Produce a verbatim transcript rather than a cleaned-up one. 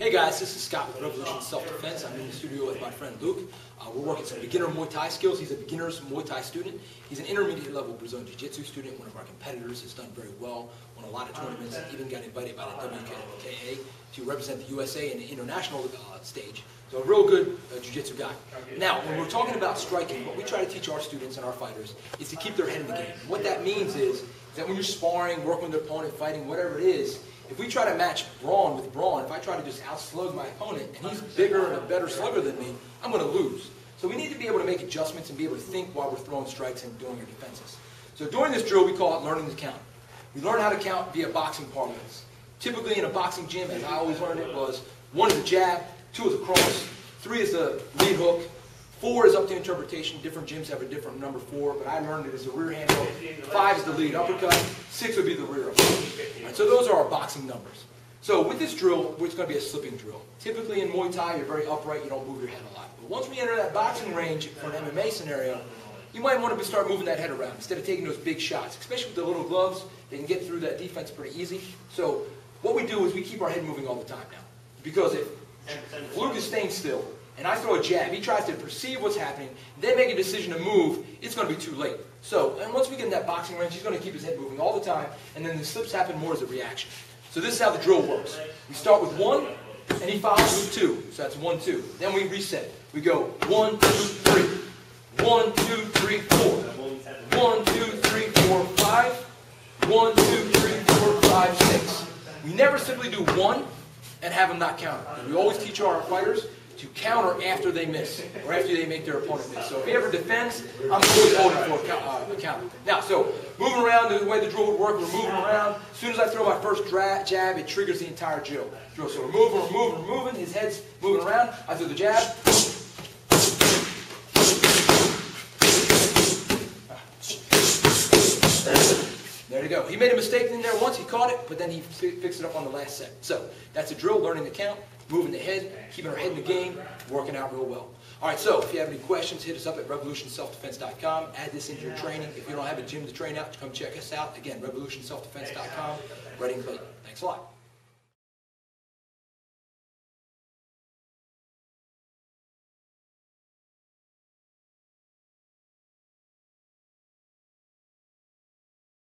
Hey guys, this is Scott with Revolution Self-Defense. I'm in the studio with my friend Luke. Uh, we're working some beginner Muay Thai skills. He's a beginner's Muay Thai student. He's an intermediate level Brazilian Jiu-Jitsu student. One of our competitors has done very well, won a lot of tournaments, and even got invited by the W K A A to represent the U S A in the international uh, stage. So a real good uh, Jiu-Jitsu guy. Now, when we're talking about striking, what we try to teach our students and our fighters is to keep their head in the game. What that means is that when you're sparring, working with their opponent, fighting, whatever it is, if we try to match brawn with brawn, if I try to just outslug my opponent and he's bigger and a better slugger than me, I'm going to lose. So we need to be able to make adjustments and be able to think while we're throwing strikes and doing our defenses. So during this drill, we call it learning to count. We learn how to count via boxing parlance. Typically in a boxing gym, as I always learned it, was one is a jab, two is a cross, three is a lead hook, four is up to interpretation. Different gyms have a different number four, but I learned it as a rear hand hook. Five is the lead uppercut. Six would be the rear uppercut. Right, so those are our boxing numbers. So with this drill, it's going to be a slipping drill. Typically in Muay Thai, you're very upright. You don't move your head a lot. But once we enter that boxing range for an M M A scenario, you might want to start moving that head around instead of taking those big shots, especially with the little gloves. They can get through that defense pretty easy. So what we do is we keep our head moving all the time now. Because if Luke is staying still, and I throw a jab, he tries to perceive what's happening, then make a decision to move, it's going to be too late. So, and once we get in that boxing range, he's going to keep his head moving all the time, and then the slips happen more as a reaction. So this is how the drill works. We start with one, and he follows with two. So that's one, two. Then we reset. We go one, two, three. One, two, three, four. One, two, three, four, five. One, two, three, four, five, six. We never simply do one and have him not counter. We always teach our fighters to counter after they miss, or after they make their opponent miss. So if he ever defends, I'm always holding for a uh, counter. Now, so moving around the way the drill would work, we're moving around. As soon as I throw my first dra jab, it triggers the entire drill. So we're moving, we're moving, we're moving. His head's moving around. I throw the jab. There you go. He made a mistake in there once, he caught it, but then he fixed it up on the last set. So that's a drill, learning to count, moving the head, keeping our head in the game, working out real well. All right, so if you have any questions, hit us up at revolution self defense dot com. Add this into your training. If you don't have a gym to train out, come check us out. Again, revolution self defense dot com, ready and clean. Thanks a lot.